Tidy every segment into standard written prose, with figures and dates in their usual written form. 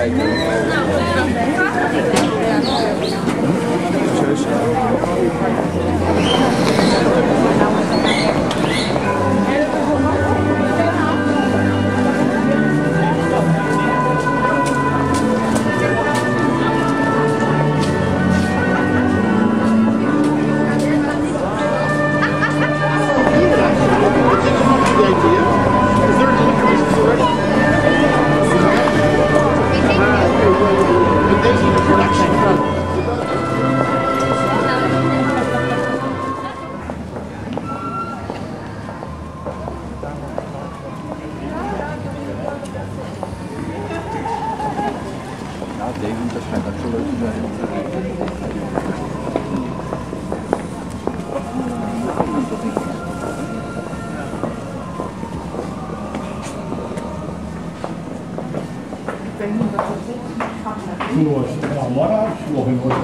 kijken. David, dat schijnt ook zo leuk te zijn. Ik weet niet dat het goed is. Morgen nog in orde.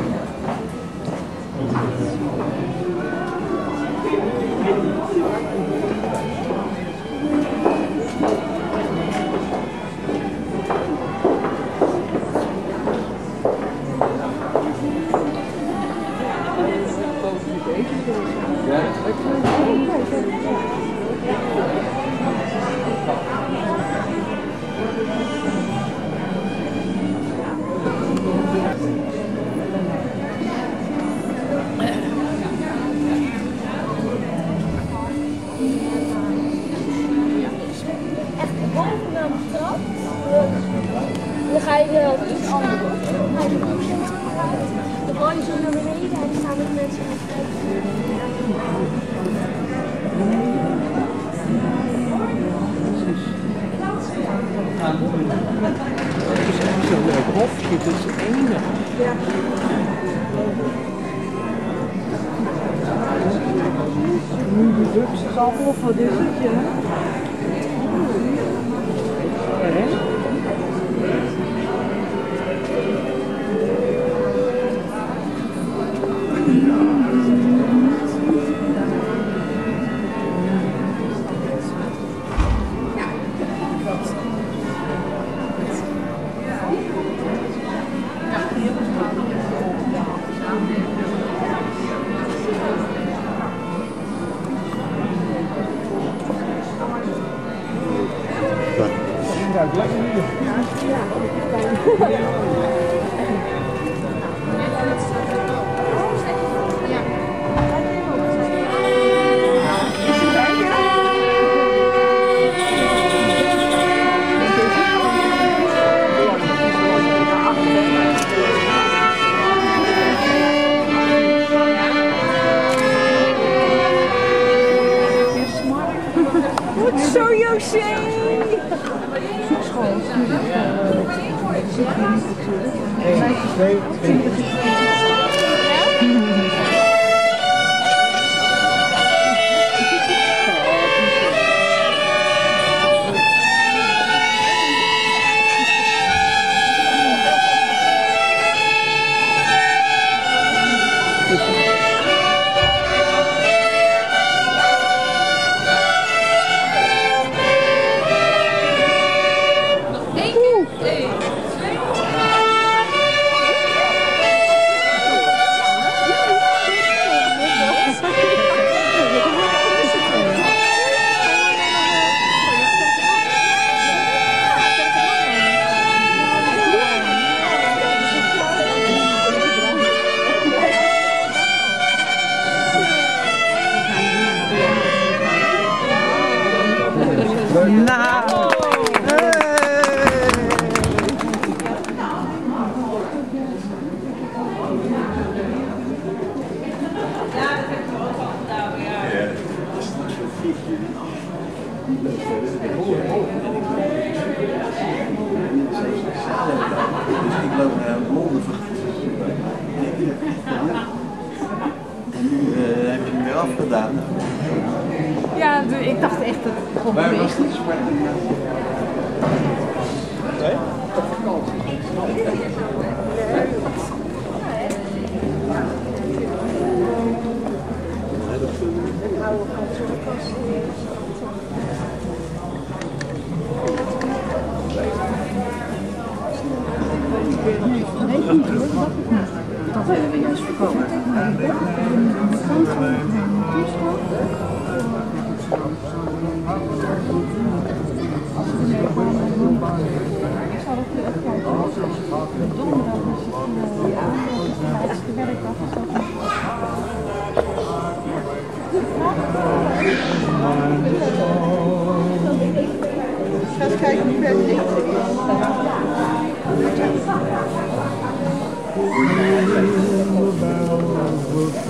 Dan ga je wel iets anders doen. Hij de boek zo naar beneden, de boy zo naar beneden en dan staan de mensen aan het kijken. Het is echt zo'n leuk hofje, dat is het enige. Ja. Nu de drugs al op, wat is het, ja? Afgedaan. Ja, ik dacht echt dat het gewoon maar was niet zwart. Nee? Op vakantie. Ik hou ook al zo'n kast. Dat willen we juist voorkomen. Gaan kijken hoe ver het ligt.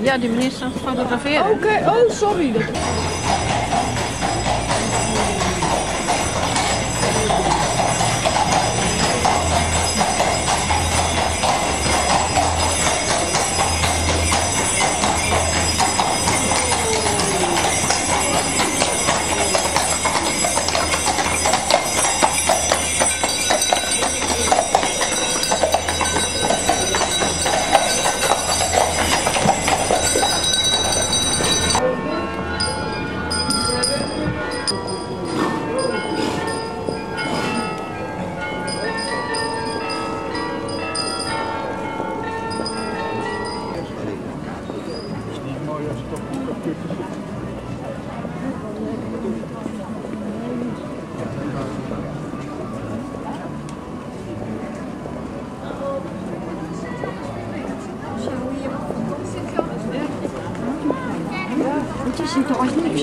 Ja, die meneer staat te fotograferen. Oké, oh sorry. Is het toch niks?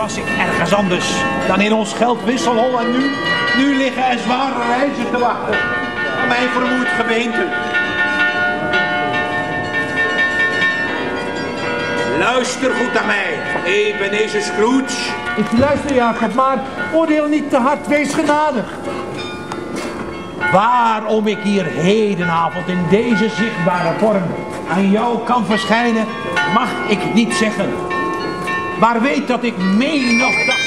was ik ergens anders dan in ons geldwisselhol. En nu liggen er zware reizen te wachten aan mijn vermoeid geweten. Luister goed naar mij, Ebenezer Scrooge. Ik luister, Jacob, maar oordeel niet te hard, wees genadig. Waarom ik hier hedenavond in deze zichtbare vorm aan jou kan verschijnen, mag ik niet zeggen. Maar weet dat ik menig dag...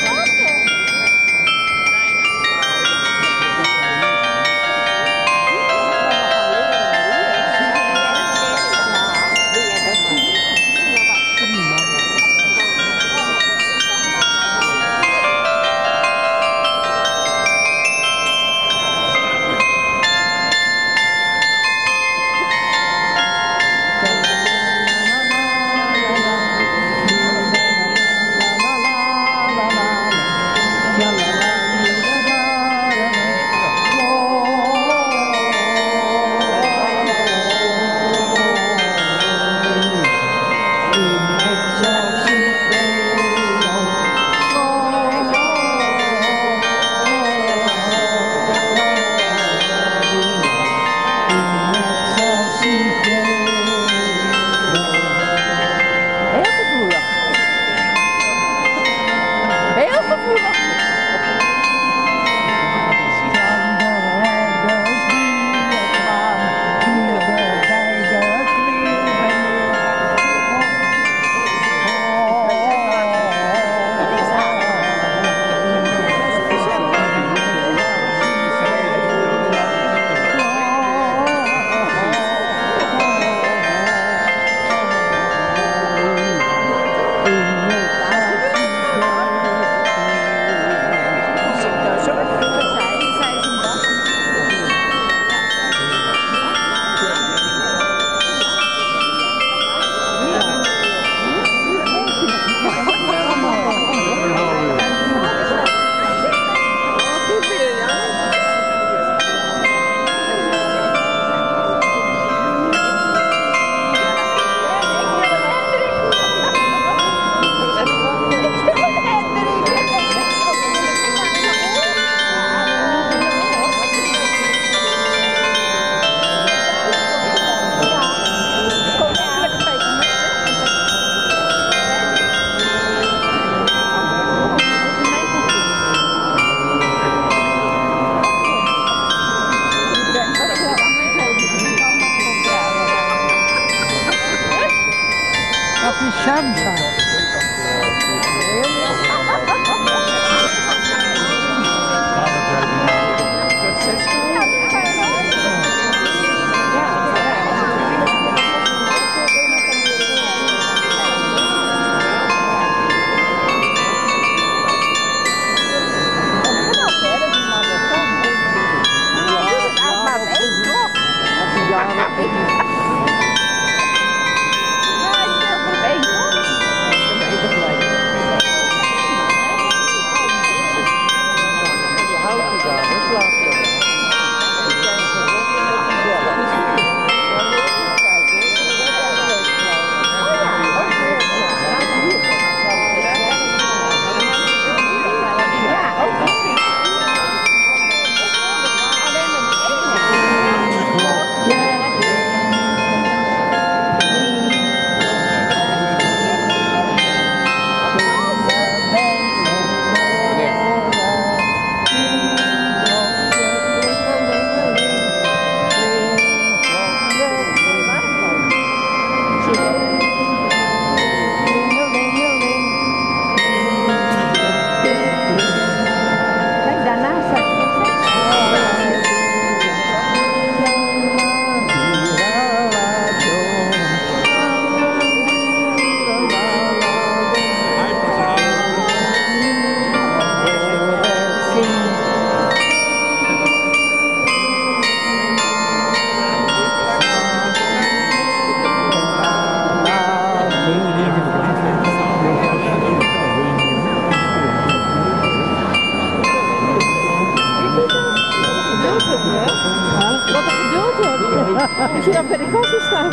Zie je bij de kassen staan.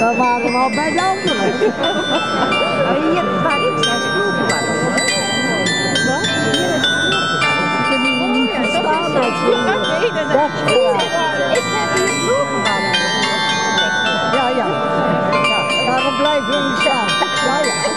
Dat waren we al bij de anderen. Hier waar ik sta is vloerplaat. Wat? Hier is vloerplaat. Ik kan hier niet verstaan. Dat is vloerplaat. Ik heb hier vloerplaat. Ja, ja. Daarom blijven we staan. Ja, ja. Ja, ja.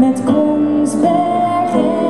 Met Kongsbergen.